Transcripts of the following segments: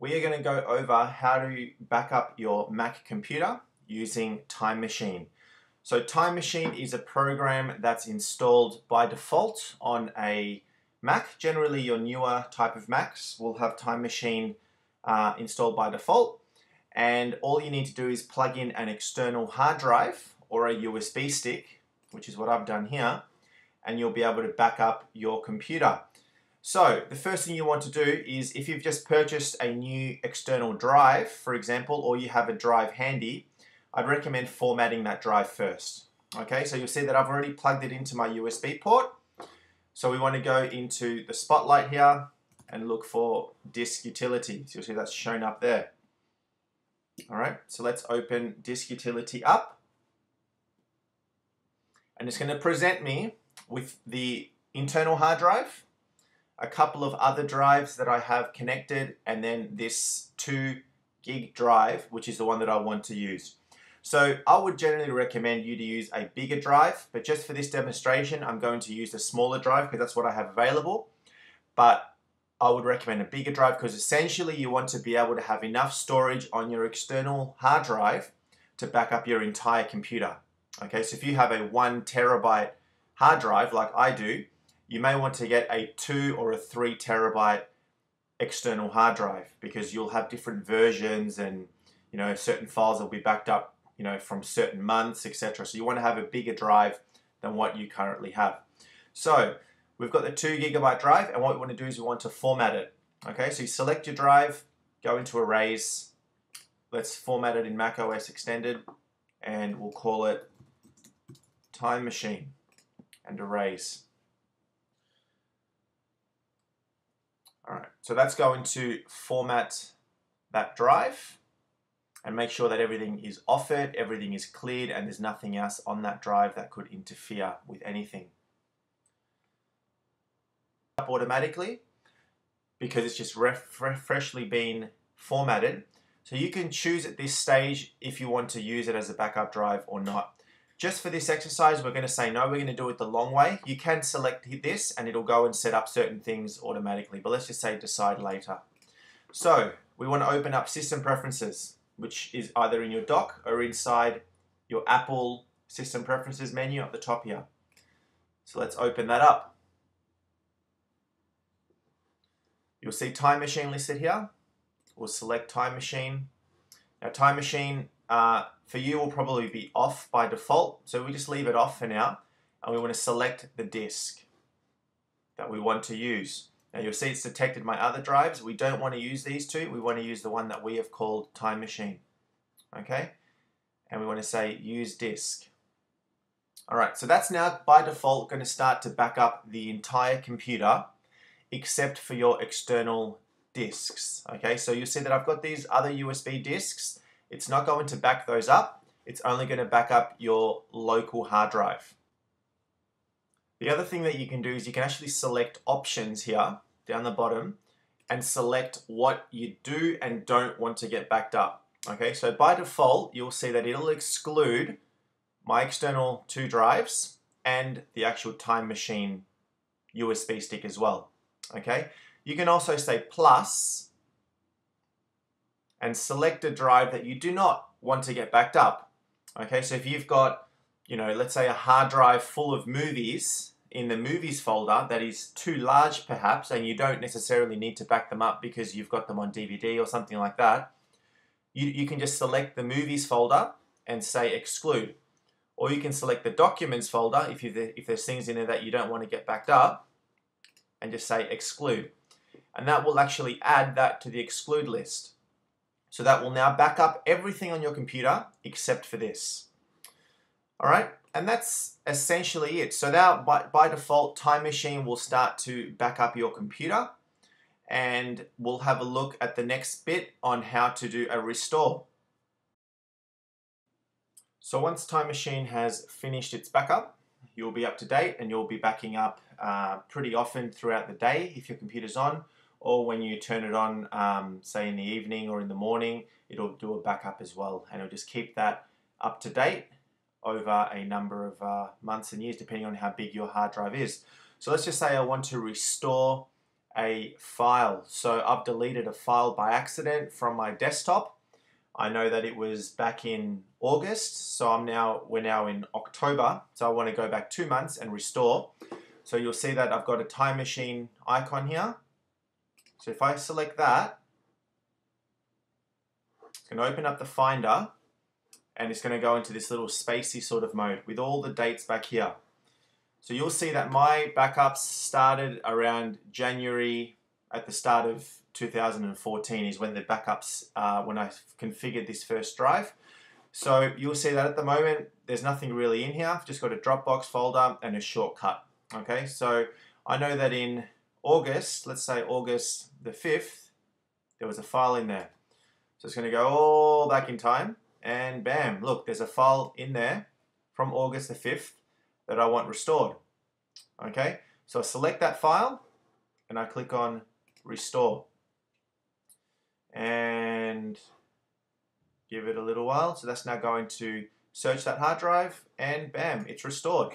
we are going to go over how to back up your Mac computer using Time Machine. So Time Machine is a program that's installed by default on a Mac. Generally, your newer type of Macs will have Time Machine installed by default, and all you need to do is plug in an external hard drive or a USB stick, which is what I've done here, and you'll be able to back up your computer. So the first thing you want to do is, if you've just purchased a new external drive, for example, or you have a drive handy, I'd recommend formatting that drive first. Okay, so you'll see that I've already plugged it into my USB port. So we want to go into the Spotlight here and look for Disk Utilities. You'll see that's shown up there. All right, so let's open Disk Utility up. And it's going to present me with the internal hard drive, a couple of other drives that I have connected, and then this 2 gig drive, which is the one that I want to use. So I would generally recommend you to use a bigger drive, but just for this demonstration, I'm going to use the smaller drive because that's what I have available. But I would recommend a bigger drive because essentially you want to be able to have enough storage on your external hard drive to back up your entire computer. Okay, so if you have a 1 terabyte hard drive like I do, you may want to get a 2 or a 3 terabyte external hard drive because you'll have different versions, and you know, certain files will be backed up, you know, from certain months, etc. So you want to have a bigger drive than what you currently have. So we've got the 2 gigabyte drive, and what we want to do is we want to format it. Okay, so you select your drive, go into Arrays, let's format it in macOS Extended, and we'll call it Time Machine and Arrays. All right, so that's going to format that drive and make sure that everything is off it, everything is cleared, and there's nothing else on that drive that could interfere with anything. Up automatically because it's just freshly been formatted. So you can choose at this stage if you want to use it as a backup drive or not. Just for this exercise, we're going to say no, we're going to do it the long way. You can select this and it'll go and set up certain things automatically, but let's just say decide later. So we want to open up System Preferences, which is either in your dock or inside your Apple System Preferences menu at the top here. So let's open that up. You'll see Time Machine listed here. We'll select Time Machine. Now Time Machine for you will probably be off by default, so we just leave it off for now, and we want to select the disk that we want to use. Now you'll see it's detected my other drives. We don't want to use these two, we want to use the one that we have called Time Machine. Okay, and we want to say use disk. Alright, so that's now by default going to start to back up the entire computer except for your external disks. Okay, so you'll see that I've got these other USB disks. It's not going to back those up, it's only going to back up your local hard drive. The other thing that you can do is you can actually select options here down the bottom and select what you do and don't want to get backed up. Okay, so by default you'll see that it'll exclude my external 2 drives and the actual Time Machine USB stick as well. Okay, you can also say plus and select a drive that you do not want to get backed up. Okay, so if you've got, you know, let's say a hard drive full of movies in the movies folder that is too large perhaps, and you don't necessarily need to back them up because you've got them on DVD or something like that, you can just select the movies folder and say exclude. Or you can select the documents folder if there's things in there that you don't want to get backed up, and just say exclude. And that will actually add that to the exclude list. So that will now back up everything on your computer except for this. All right, and that's essentially it. So now by default, Time Machine will start to back up your computer, and we'll have a look at the next bit on how to do a restore. So once Time Machine has finished its backup, you'll be up to date, and you'll be backing up pretty often throughout the day if your computer's on, or when you turn it on, say in the evening or in the morning, it'll do a backup as well, and it'll just keep that up to date over a number of months and years, depending on how big your hard drive is. So let's just say I want to restore a file. So I've deleted a file by accident from my desktop. I know that it was back in August, so we're now in October, so I want to go back 2 months and restore. So you'll see that I've got a Time Machine icon here. So if I select that, it's going to open up the Finder, and it's going to go into this little spacey sort of mode with all the dates back here. So you'll see that my backups started around January, at the start of 2014 is when the backups, when I configured this first drive. So you'll see that at the moment, there's nothing really in here. I've just got a Dropbox folder and a shortcut. Okay, so I know that in August, let's say August the 5th, there was a file in there. So it's gonna go all back in time and bam, look, there's a file in there from August the 5th that I want restored. Okay, so I select that file and I click on restore. And give it a little while. So that's now going to search that hard drive and bam, it's restored.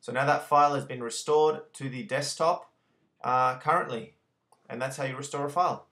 So now that file has been restored to the desktop currently. And that's how you restore a file.